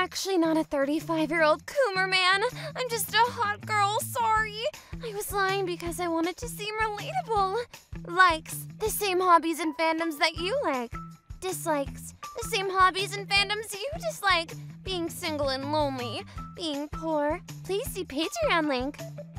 actually not a 35-year-old coomer man. I'm just a hot girl, sorry. I was lying because I wanted to seem relatable. Likes, the same hobbies and fandoms that you like. Dislikes, the same hobbies and fandoms you dislike. Being single and lonely, being poor. Please see Patreon link.